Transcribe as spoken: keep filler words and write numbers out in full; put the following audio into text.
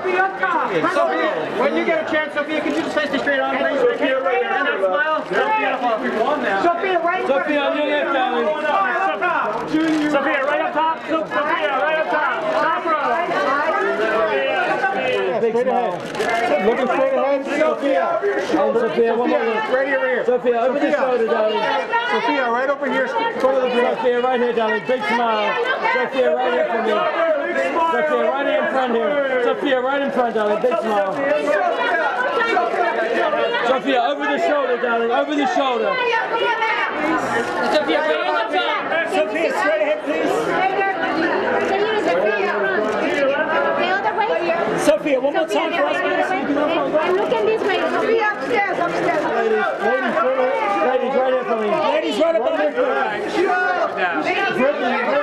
When you get a chance, Sofia, can you just face the straight on? Please? Sofia, right now. And smile. Sofia, we won now. Sofia, right now. Sofia, on your left, darling. Sofia, right up top. Sofia, right up top. Top row. Big smile. Looking straight ahead. Sofia. And Sofia, one more look. Right here. Sofia, over the shoulder, darling. Sofia, right over here. Sofia, right here, darling. Big smile. Sofia, right here for me. Sofia, right in front here. Sofia, right in front, darling. Big smile. Sofia, over the shoulder, darling. Over the shoulder. Sofia, right on the top. Sofia, straight ahead, please. Sofia, one more time for us. I'm looking this way. Sofia, upstairs, upstairs. Ladies, ladies, right here for me. Ladies, right up on the floor.